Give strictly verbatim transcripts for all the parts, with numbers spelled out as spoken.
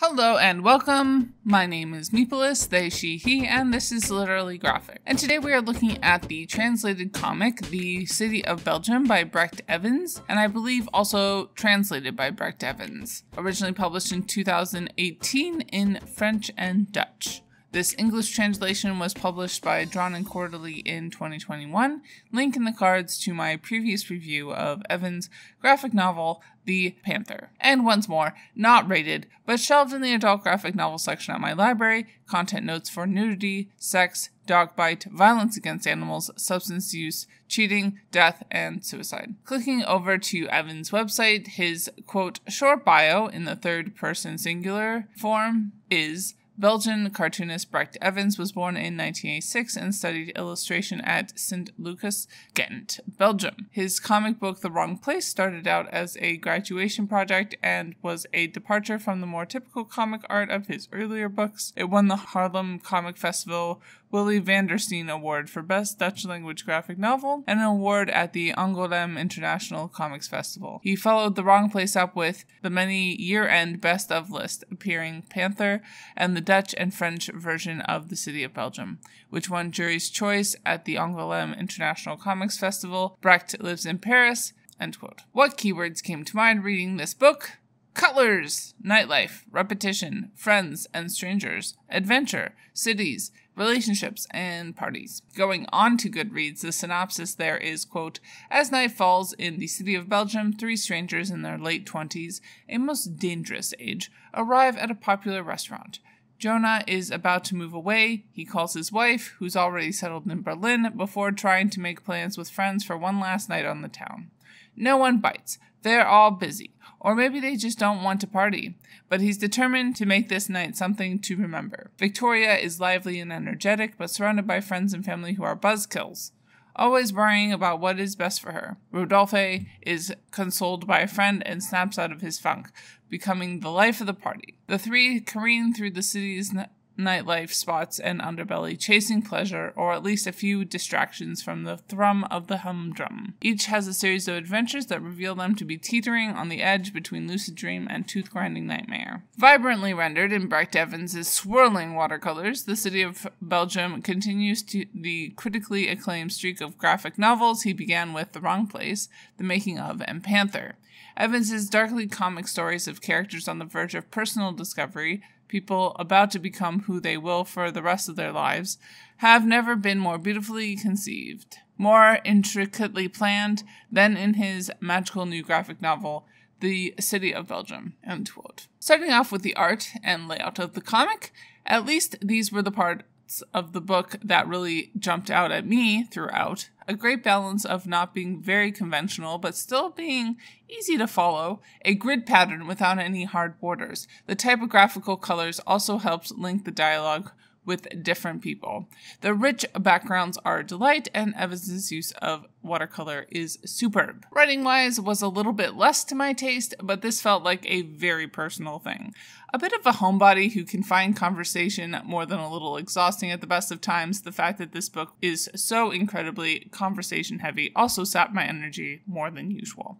Hello and welcome. My name is Mipolis, they, she, he, and this is Literally Graphic. And today we are looking at the translated comic, The City of Belgium by Brecht Evens, and I believe also translated by Brecht Evens. Originally published in two thousand eighteen in French and Dutch. This English translation was published by Drawn and Quarterly in twenty twenty-one. Link in the cards to my previous review of Evans' graphic novel, The Panther. And once more, not rated, but shelved in the adult graphic novel section at my library, content notes for nudity, sex, dog bite, violence against animals, substance use, cheating, death, and suicide. Clicking over to Evans' website, his, quote, short bio in the third person singular form is: Belgian cartoonist Brecht Evens was born in nineteen eighty-six and studied illustration at Saint Lucas, Ghent, Belgium. His comic book, The Wrong Place, started out as a graduation project and was a departure from the more typical comic art of his earlier books. It won the Harlem Comic Festival Willy Vandersteen Award for Best Dutch Language Graphic Novel and an award at the Angoulême International Comics Festival. He followed The Wrong Place up with the many year-end best of list, appearing Panther and the Dutch and French version of The City of Belgium, which won Jury's Choice at the Angoulême International Comics Festival. Brecht lives in Paris, end quote. What keywords came to mind reading this book? Cutlers, nightlife, repetition, friends and strangers, adventure, cities, relationships, and parties. Going on to Goodreads, the synopsis there is, quote, as night falls in the city of Belgium, three strangers in their late twenties, a most dangerous age, arrive at a popular restaurant. Jonah is about to move away. He calls his wife, who's already settled in Berlin, before trying to make plans with friends for one last night on the town. No one bites. They're all busy. Or maybe they just don't want to party. But he's determined to make this night something to remember. Victoria is lively and energetic, but surrounded by friends and family who are buzzkills, always worrying about what is best for her. Rodolphe is consoled by a friend and snaps out of his funk, becoming the life of the party. The three careen through the city's nightlife spots and underbelly, chasing pleasure, or at least a few distractions from the thrum of the humdrum. Each has a series of adventures that reveal them to be teetering on the edge between lucid dream and tooth-grinding nightmare. Vibrantly rendered in Brecht Evans' swirling watercolors, The City of Belgium continues to the critically acclaimed streak of graphic novels he began with The Wrong Place, The Making of, and Panther. Evans' darkly comic stories of characters on the verge of personal discovery, people about to become who they will for the rest of their lives, have never been more beautifully conceived, more intricately planned than in his magical new graphic novel, The City of Belgium, end quote. Starting off with the art and layout of the comic, at least these were the parts of the book that really jumped out at me throughout. A great balance of not being very conventional, but still being easy to follow, a grid pattern without any hard borders. The typographical colors also helps link the dialogue with different people. The rich backgrounds are a delight, and Evans' use of watercolor is superb. Writing-wise was a little bit less to my taste, but this felt like a very personal thing. A bit of a homebody who can find conversation more than a little exhausting at the best of times, the fact that this book is so incredibly conversation-heavy also sapped my energy more than usual.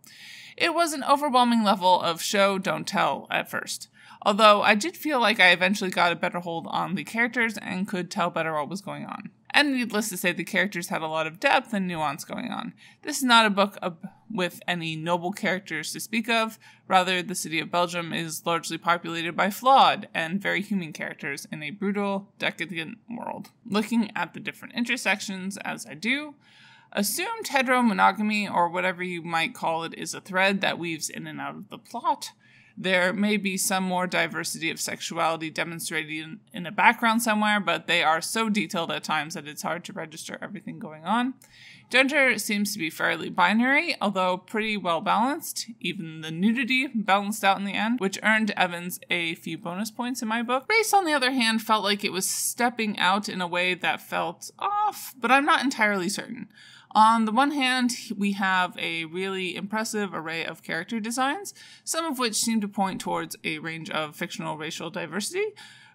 It was an overwhelming level of show, don't tell at first. Although I did feel like I eventually got a better hold on the characters and could tell better what was going on. And needless to say, the characters had a lot of depth and nuance going on. This is not a book with any noble characters to speak of. Rather, the city of Belgium is largely populated by flawed and very human characters in a brutal, decadent world. Looking at the different intersections, as I do, assumed heteromonogamy, or whatever you might call it, is a thread that weaves in and out of the plot. There may be some more diversity of sexuality demonstrated in, in a background somewhere, but they are so detailed at times that it's hard to register everything going on. Gender seems to be fairly binary, although pretty well balanced, even the nudity balanced out in the end, which earned Evans a few bonus points in my book. Race, on the other hand, felt like it was stepping out in a way that felt off, but I'm not entirely certain. On the one hand, we have a really impressive array of character designs, some of which seem to point towards a range of fictional racial diversity,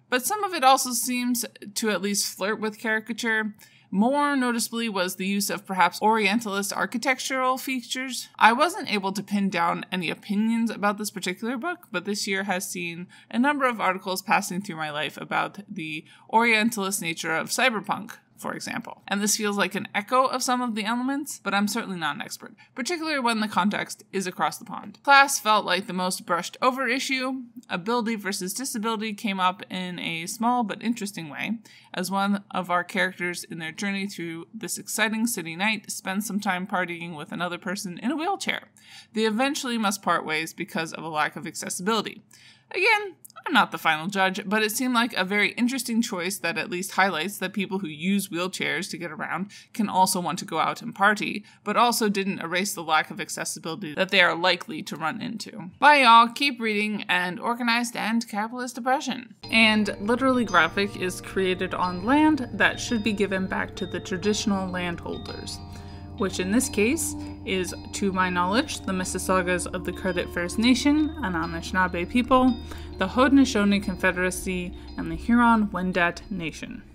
but some of it also seems to at least flirt with caricature. More noticeably was the use of perhaps Orientalist architectural features. I wasn't able to pin down any opinions about this particular book, but this year has seen a number of articles passing through my life about the Orientalist nature of cyberpunk, for example. And this feels like an echo of some of the elements, but I'm certainly not an expert, particularly when the context is across the pond. Class felt like the most brushed over issue. Ability versus disability came up in a small but interesting way, as one of our characters in their journey through this exciting city night spends some time partying with another person in a wheelchair. They eventually must part ways because of a lack of accessibility. Again, I'm not the final judge, but it seemed like a very interesting choice that at least highlights that people who use wheelchairs to get around can also want to go out and party, but also didn't erase the lack of accessibility that they are likely to run into. Bye y'all, keep reading, and Organized and Capitalist Oppression. And Literally Graphic is created on land that should be given back to the traditional landholders, which in this case is, to my knowledge, the Mississaugas of the Credit First Nation, an Anishinaabe people, the Haudenosaunee Confederacy, and the Huron-Wendat Nation.